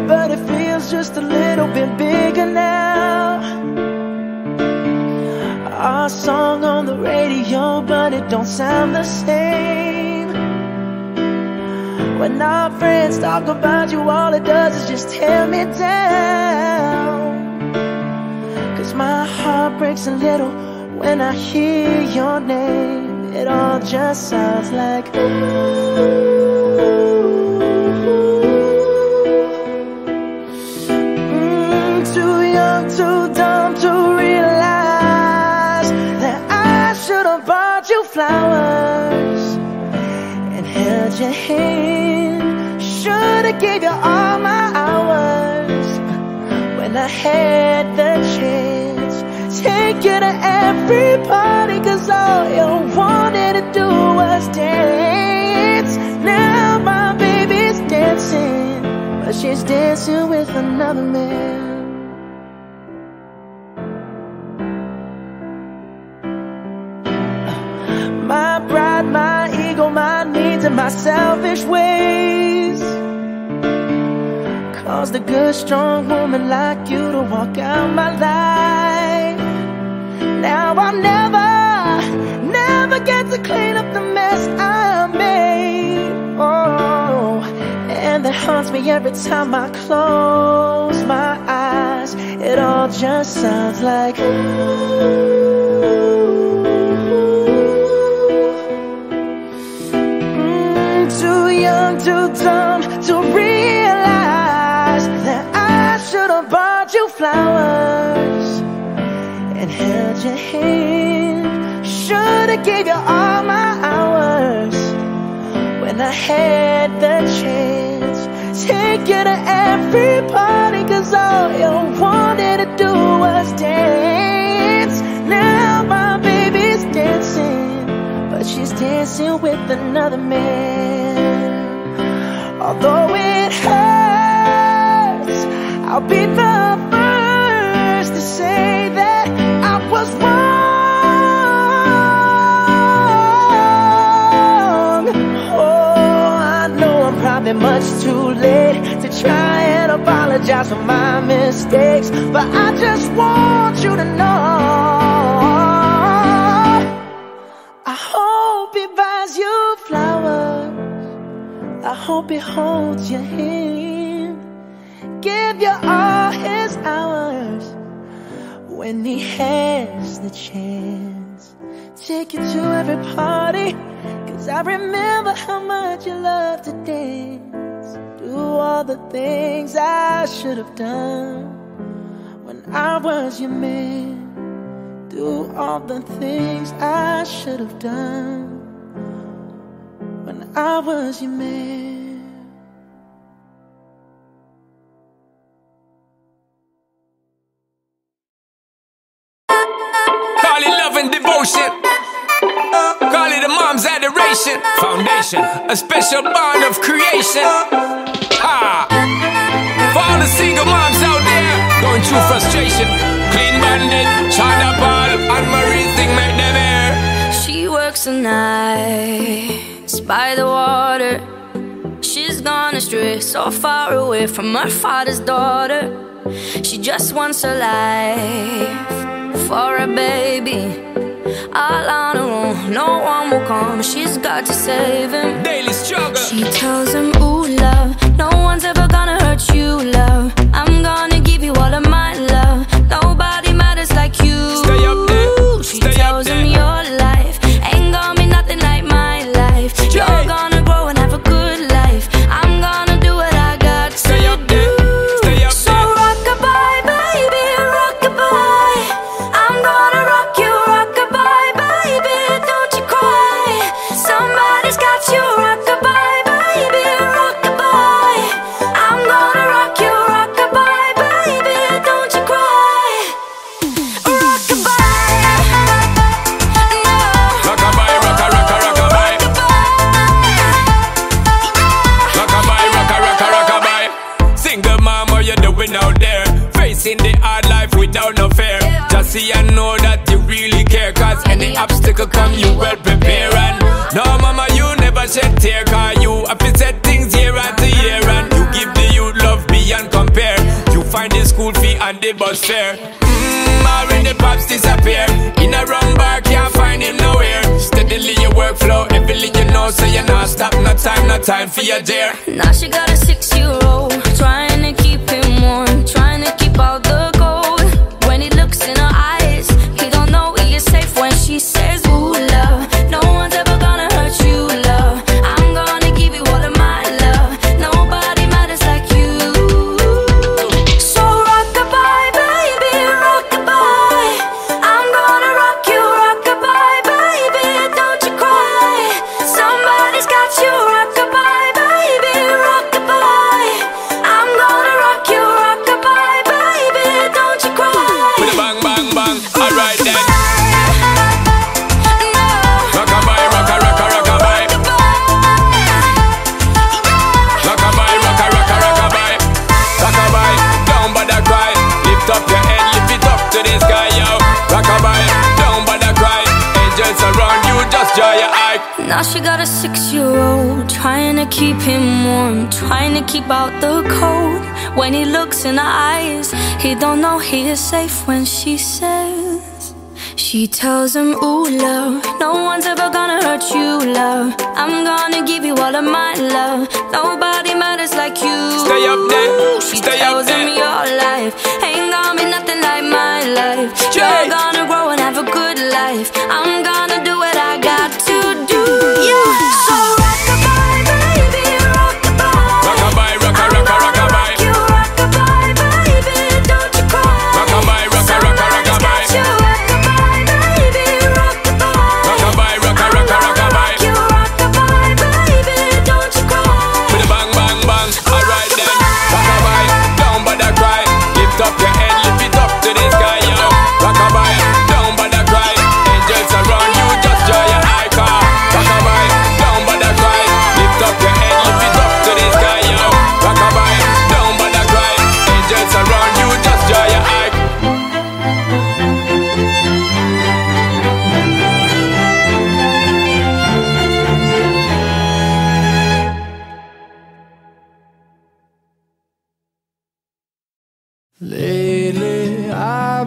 there, but it feels just a little bit bigger now. Our song on the radio, but it don't sound the same. When our friends talk about you, all it does is just tear me down. Cause my heart breaks a little when I hear your name. It all just sounds like ooh. Too dumb to realize that I should have bought you flowers and held your hand. Should have gave you all my hours when I had the chance. Take you to every party, cause all you wanted to do was dance. Now my baby's dancing, but she's dancing with another man. My pride, my ego, my needs, and my selfish ways caused a good, strong woman like you to walk out my life. Now I'll never, never get to clean up the mess I made. Oh, and that haunts me every time I close my eyes. It all just sounds like ooh. Too young, too dumb to realize that I should have bought you flowers and held your hand. Should have gave you all my hours when I had the chance. Take you to every party, cause all you wanted to do was dance. Now my baby's dancing, but she's dancing with another man. Although it hurts, I'll be the first to say that I was wrong. Oh, I know I'm probably much too late to try and apologize for my mistakes, but I just want you to know you flowers. I hope he holds your hand, give you all his hours when he has the chance. Take you to every party, cause I remember how much you loved to dance. Do all the things I should have done when I was your man. Do all the things I should have done when I was your man. Call it love and devotion, call it a mom's adoration. Foundation, a special bond of creation. Ha! For all the single moms out there going through frustration, Clean Bandit, China Paul, Anne-Marie thing made them air. She works a night by the water, she's gone astray, so far away from her father's daughter. She just wants her life for a baby, all on her own, no one will come, she's got to save him. Daily struggle. She tells him, ooh love, no one's ever gonna hurt you love, I'm gonna give you all of my love, nobody matters like you. Stay up there. She stay tells up there. Him your life ain't gonna be nothing like mine. You're gonna grow and have a good life, I'm gonna do what I got to do. So rock-a-bye, baby, rock-a-bye, I'm gonna rock you, rock-a-bye, baby, don't you cry. Somebody's got you, rock-a-bye, baby, rock-a-bye, I'm gonna rock you, rock-a-bye, baby, don't you cry. Rock-a-bye. Out there, facing the hard life without no fear, just see and know that you really care, cause any obstacle come you well prepare. And no mama, you never shed tear, cause you have to set things year after year, and you give the youth love beyond school fee and the bus fare. Already pops disappear. In a wrong bar, can't find him nowhere. Steadily your workflow, everything you know, so you're not stop. No time, no time for your dear. Now she got a 6-year-old, trying to keep him warm, trying to keep all the gold. When he looks in her eyes, he don't know he is safe when she says, ooh, love. No one's ever gonna hurt you, love. I'm gonna give you all of my love. Nobody matters like you. So rock-a-bye, baby, rock-a-bye. I'm gonna rock you, rock-a-bye, baby, don't you cry. Somebody's got you, rock-a-bye, baby, rock-a-bye. I'm gonna rock you, rock-a-bye, baby, don't you cry. Put a bang, bang, bang, alright then. Now she got a 6-year-old, trying to keep him warm, trying to keep out the cold. When he looks in her eyes, he don't know he is safe when she says. She tells him, ooh, love, no one's ever gonna hurt you, love. I'm gonna give you all of my love. Nobody matters like you. Stay up there, she stay tells up there. Him your life ain't gonna be nothing like my life. You're gonna grow and have a good life. I'm gonna do what I got to do. Yeah. So rock-a-bye, baby, rock-a-bye. Rock-a-bye, rock-a, rock-a, rock-a-bye. You rock-a-bye, baby, don't you cry. Rock-a-bye, rock-a, rock-a, rock-a-bye. You rock-a-bye, baby, rock-a-bye. Rock-a-bye, rock-a, rock-a, rock-a-bye. You rock-a-bye, baby, don't you cry. Put a bang, bang, bang, alright then. Rock-a-bye, don't bother cry. Lift up your head, lift it up to the sky, yo. Rock-a-bye, don't bother cry. Angels around you, just joy your icon. Rock-a-bye, don't bother cry. Lift up your head, lift it up to the sky, yo. Rock-a-bye, don't bother cry. Angels around you, just joy your icon. Lately, I've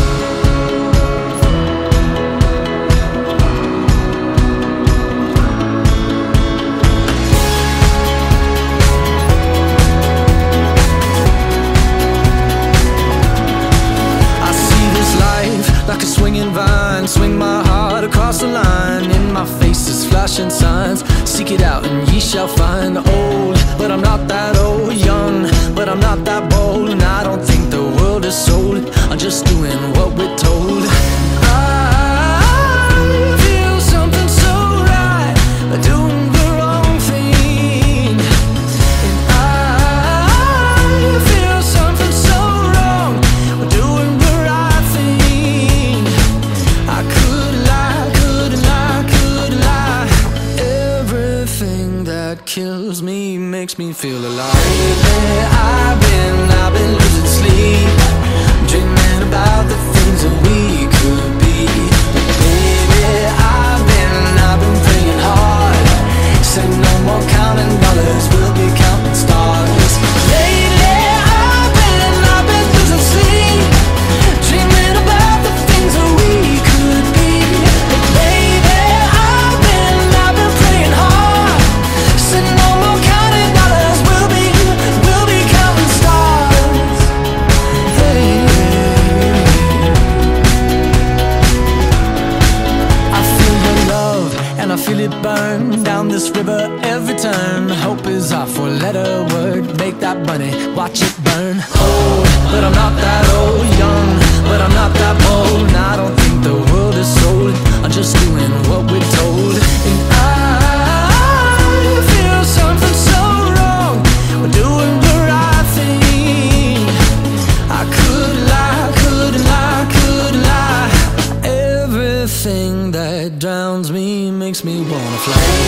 Like a swinging vine, swing my heart across the line. In my face is flashing signs. Seek it out and ye shall find. Old, but I'm not that old. Young, but I'm not that bold. And I don't think the world is sold. I'm just doing what we're told. I feel something so right, doing the wrong thing. And I feel something so wrong, doing the right thing. Kills me, makes me feel alive. Baby, I've been losing sleep, dreaming about the things that we could be. Baby, I've been praying hard. Said no more counting dollars, we'll be counting stars. Lately, I've been losing sleep, dreaming about the things that we could be. Burn down this river every turn. Hope is our four-letter word. Make that money, watch it burn. Old, but I'm not that old. Young, but I'm not that bold. And I don't think the world is sold. I'm just doing what we're told. And I feel something so wrong. We're doing the right thing. I could lie, could lie, could lie. Everything that drowns me makes me wanna fly.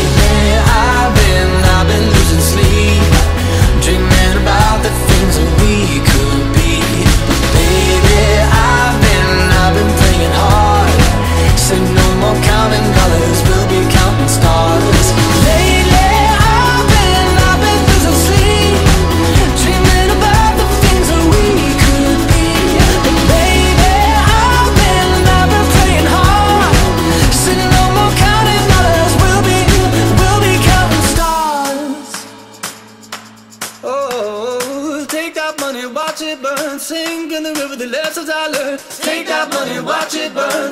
Watch it burn,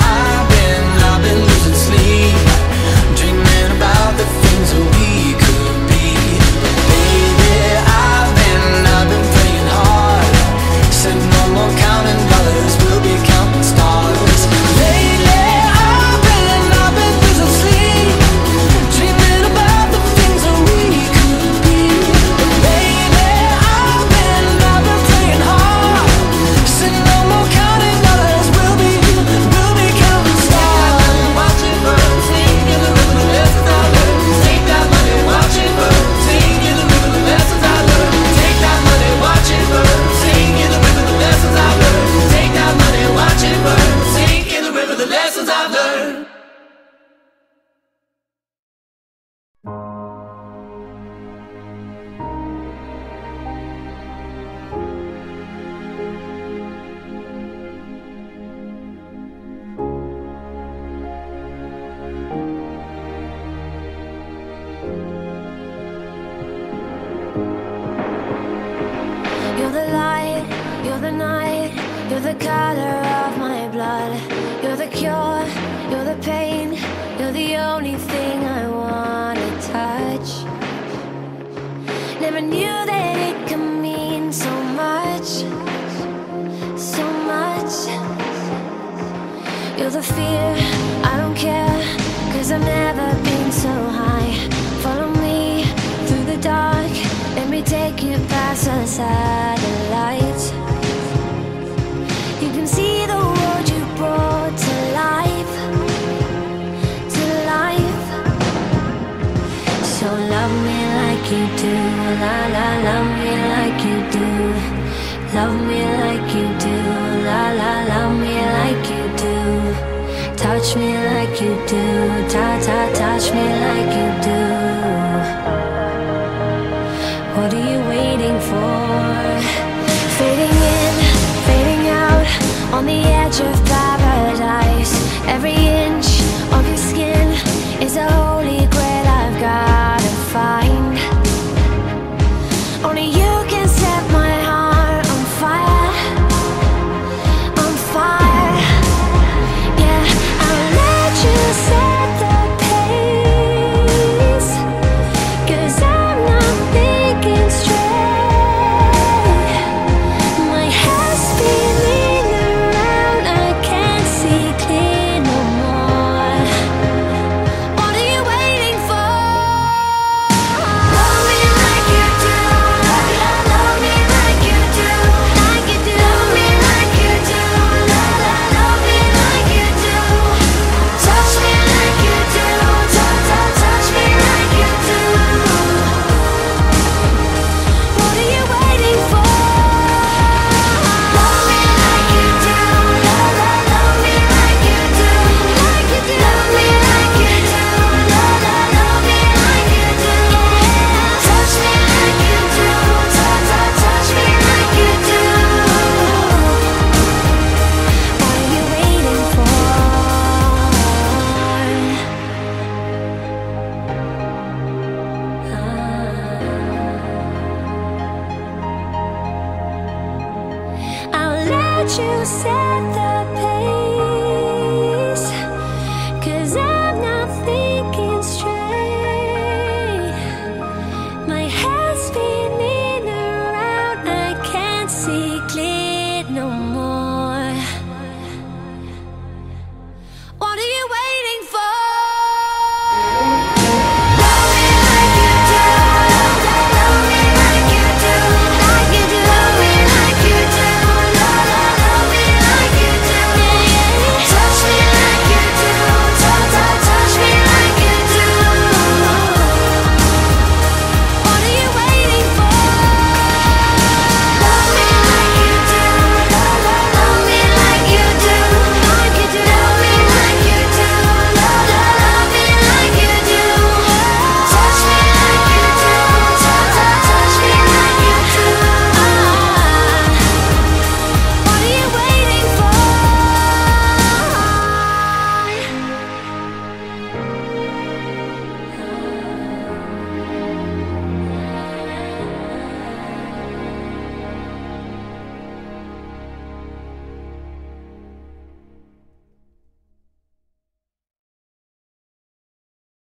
I've been losing sleep, dreaming about the things that we could be. I've been playing hard, said no more counting dollars, we'll be counting stars. Lately I've been losing sleep, dreaming about the things that we could be. Lately I've been playing hard, said no more counting dollars, we'll be counting stars. Take that money, watch it burn, sink in the river, the lessons I learned. Take that money, watch it burn, sink in the river, the lessons I learned. Watch it burn, sink in the river, the lessons I've learned. Take that money, watch it burn, sink in the river, the lessons I've learned. You're the color of my blood. You're the cure, you're the pain. You're the only thing I wanna touch. Never knew that it could mean so much, so much. You're the fear, I don't care, 'cause I've never been so high. Follow me through the dark, let me take you past the satellites. You can see the world you brought to life, to life. So love me like you do, la la, love me like you do. Love me like you do, la la, love me like you do. Touch me like you do, ta ta, touch me like you do. What are you waiting for? On the edge of paradise, every inch of your skin is a holy grail I've gotta find. Only you can set my heart on fire, on fire. Yeah, I'll let you set the pace, 'cause I'm not thinking straight. You said that.